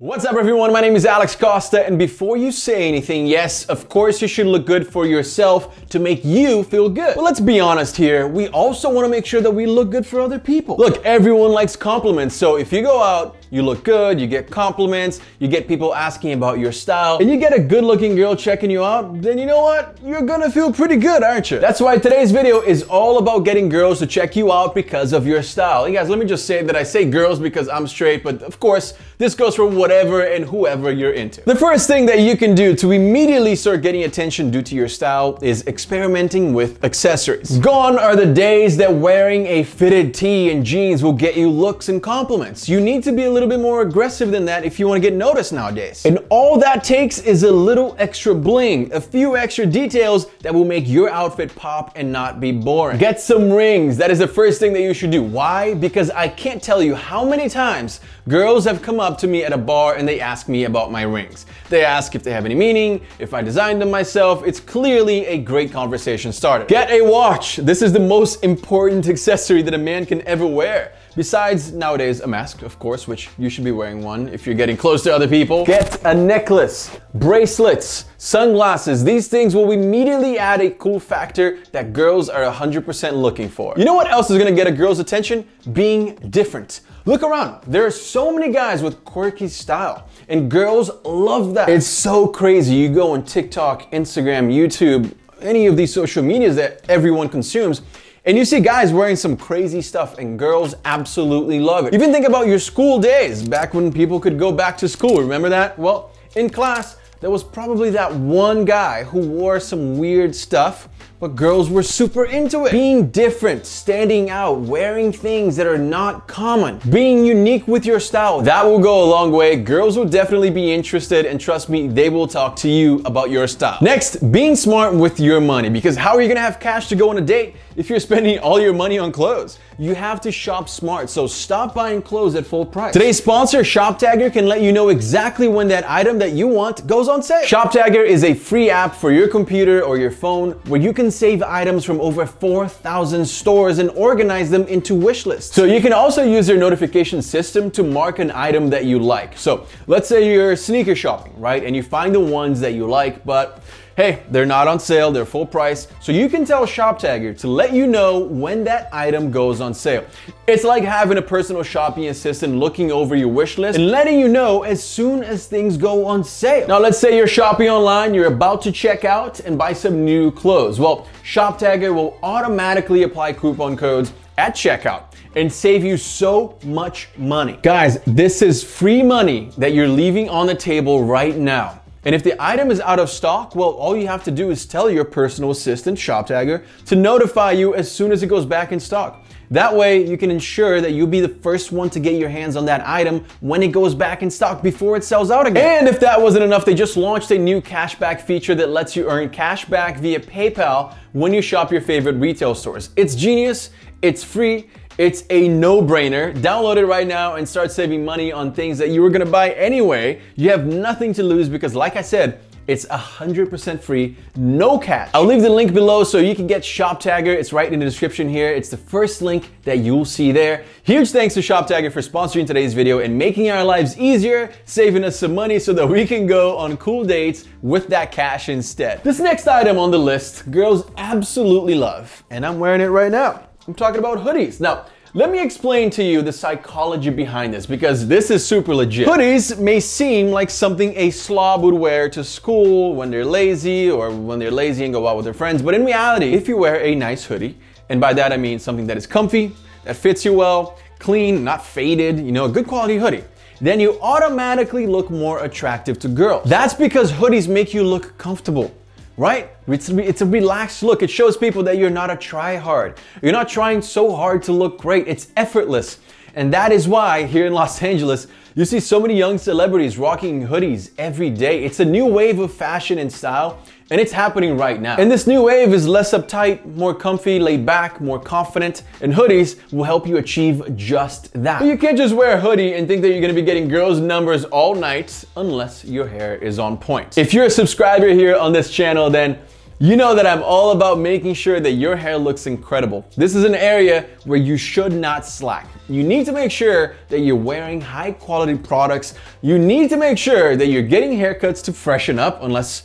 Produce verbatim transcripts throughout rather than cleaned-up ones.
What's up everyone, my name is Alex Costa, and before you say anything, yes, of course you should look good for yourself to make you feel good. But let's be honest here, we also want to make sure that we look good for other people. Look, everyone likes compliments, so if you go out, you look good, you get compliments, you get people asking about your style, and you get a good looking girl checking you out, then you know what? You're gonna feel pretty good, aren't you? That's why today's video is all about getting girls to check you out because of your style. And guys, let me just say that I say girls because I'm straight, but of course, this goes for what whatever and whoever you're into. The first thing that you can do to immediately start getting attention due to your style is experimenting with accessories. Gone are the days that wearing a fitted tee and jeans will get you looks and compliments. You need to be a little bit more aggressive than that if you want to get noticed nowadays. And all that takes is a little extra bling, a few extra details that will make your outfit pop and not be boring. Get some rings. That is the first thing that you should do. Why? Because I can't tell you how many times girls have come up to me at a bar and they ask me about my rings. They ask if they have any meaning, if I designed them myself. It's clearly a great conversation starter. Get a watch. This is the most important accessory that a man can ever wear. Besides, nowadays, a mask, of course, which you should be wearing one if you're getting close to other people. Get a necklace, bracelets, sunglasses. These things will immediately add a cool factor that girls are one hundred percent looking for. You know what else is gonna get a girl's attention? Being different. Look around. There are so many guys with quirky style, and girls love that. It's so crazy. You go on TikTok, Instagram, YouTube, any of these social medias that everyone consumes, and you see guys wearing some crazy stuff, and girls absolutely love it. Even think about your school days, back when people could go back to school. Remember that? Well, in class, there was probably that one guy who wore some weird stuff, but girls were super into it. Being different, standing out, wearing things that are not common, being unique with your style, that will go a long way. Girls will definitely be interested, and trust me, they will talk to you about your style. Next, being smart with your money, because how are you gonna have cash to go on a date if you're spending all your money on clothes? You have to shop smart, so stop buying clothes at full price. Today's sponsor, ShopTagger, can let you know exactly when that item that you want goes on sale. ShopTagger is a free app for your computer or your phone where you can save items from over four thousand stores and organize them into wish lists. So you can also use their notification system to mark an item that you like. So let's say you're sneaker shopping, right? And you find the ones that you like, but hey, they're not on sale, they're full price. So you can tell ShopTagger to let you know when that item goes on sale. It's like having a personal shopping assistant looking over your wish list and letting you know as soon as things go on sale. Now let's say you're shopping online, you're about to check out and buy some new clothes. Well, ShopTagger will automatically apply coupon codes at checkout and save you so much money. Guys, this is free money that you're leaving on the table right now. And if the item is out of stock, well, all you have to do is tell your personal assistant, ShopTagger, to notify you as soon as it goes back in stock. That way, you can ensure that you'll be the first one to get your hands on that item when it goes back in stock before it sells out again. And if that wasn't enough, they just launched a new cashback feature that lets you earn cashback via PayPal when you shop your favorite retail stores. It's genius, it's free, it's a no-brainer. Download it right now and start saving money on things that you were gonna buy anyway. You have nothing to lose because, like I said, it's one hundred percent free, no catch. I'll leave the link below so you can get ShopTagger. It's right in the description here. It's the first link that you'll see there. Huge thanks to ShopTagger for sponsoring today's video and making our lives easier, saving us some money so that we can go on cool dates with that cash instead. This next item on the list, girls absolutely love, and I'm wearing it right now. I'm talking about hoodies. Now, let me explain to you the psychology behind this, because this is super legit. Hoodies may seem like something a slob would wear to school when they're lazy, or when they're lazy and go out with their friends, but in reality, if you wear a nice hoodie, and by that I mean something that is comfy, that fits you well, clean, not faded, you know, a good quality hoodie, then you automatically look more attractive to girls. That's because hoodies make you look comfortable, right? It's, it's a relaxed look. It shows people that you're not a try-hard. You're not trying so hard to look great. It's effortless. And that is why here in Los Angeles, you see so many young celebrities rocking hoodies every day. It's a new wave of fashion and style, and it's happening right now. And this new wave is less uptight, more comfy, laid back, more confident, and hoodies will help you achieve just that. But you can't just wear a hoodie and think that you're gonna be getting girls' numbers all night unless your hair is on point. If you're a subscriber here on this channel, then You know that I'm all about making sure that your hair looks incredible. This is an area where you should not slack. You need to make sure that you're wearing high quality products. You need to make sure that you're getting haircuts to freshen up, unless,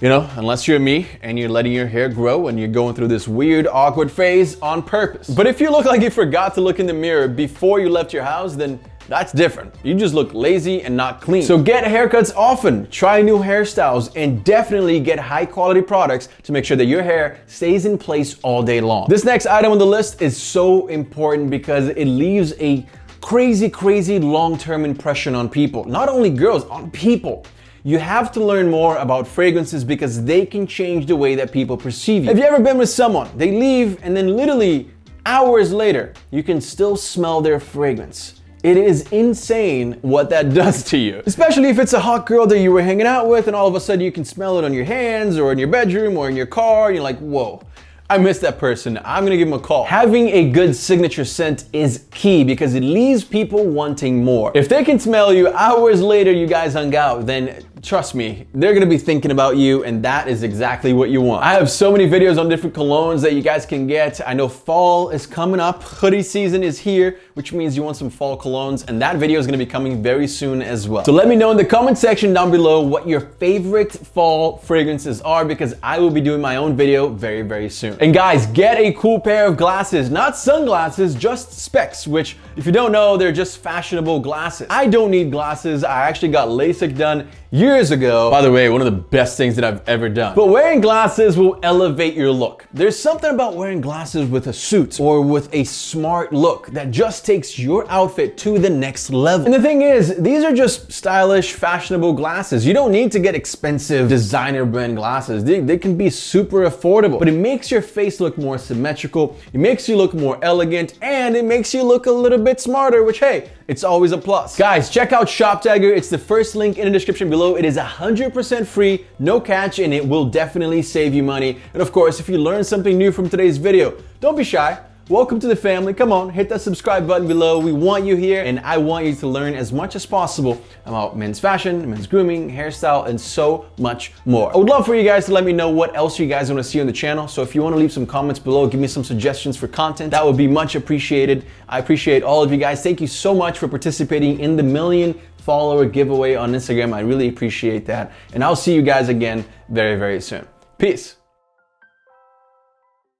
you know, unless you're me and you're letting your hair grow and you're going through this weird, awkward phase on purpose. But if you look like you forgot to look in the mirror before you left your house, then that's different. You just look lazy and not clean. So get haircuts often, try new hairstyles, and definitely get high quality products to make sure that your hair stays in place all day long. This next item on the list is so important because it leaves a crazy, crazy long-term impression on people. Not only girls, on people. You have to learn more about fragrances because they can change the way that people perceive you. Have you ever been with someone, they leave, and then literally hours later, you can still smell their fragrance? It is insane what that does to you. Especially if it's a hot girl that you were hanging out with and all of a sudden you can smell it on your hands or in your bedroom or in your car. And you're like, whoa, I miss that person. I'm gonna give him a call. Having a good signature scent is key because it leaves people wanting more. If they can smell you hours later you guys hung out, then trust me, they're gonna be thinking about you, and that is exactly what you want. I have so many videos on different colognes that you guys can get. I know fall is coming up, hoodie season is here, which means you want some fall colognes, and that video is gonna be coming very soon as well. So let me know in the comment section down below what your favorite fall fragrances are, because I will be doing my own video very, very soon. And guys, get a cool pair of glasses, not sunglasses, just specs, which if you don't know, they're just fashionable glasses. I don't need glasses. I actually got LASIK done years ago. By the way, one of the best things that I've ever done. But wearing glasses will elevate your look. There's something about wearing glasses with a suit or with a smart look that just takes your outfit to the next level. And the thing is, these are just stylish, fashionable glasses. You don't need to get expensive designer brand glasses. They, they can be super affordable, but it makes your face look more symmetrical. It makes you look more elegant, and it makes you look a little bit smarter, which, hey, it's always a plus. Guys, check out ShopTagger. It's the first link in the description below. It is one hundred percent free, no catch, and it will definitely save you money. And of course, if you learned something new from today's video, don't be shy. Welcome to the family. Come on, hit that subscribe button below. We want you here, and I want you to learn as much as possible about men's fashion, men's grooming, hairstyle, and so much more. I would love for you guys to let me know what else you guys want to see on the channel. So if you want to leave some comments below, give me some suggestions for content. That would be much appreciated. I appreciate all of you guys. Thank you so much for participating in the million follower giveaway on Instagram. I really appreciate that. And I'll see you guys again very, very soon. Peace.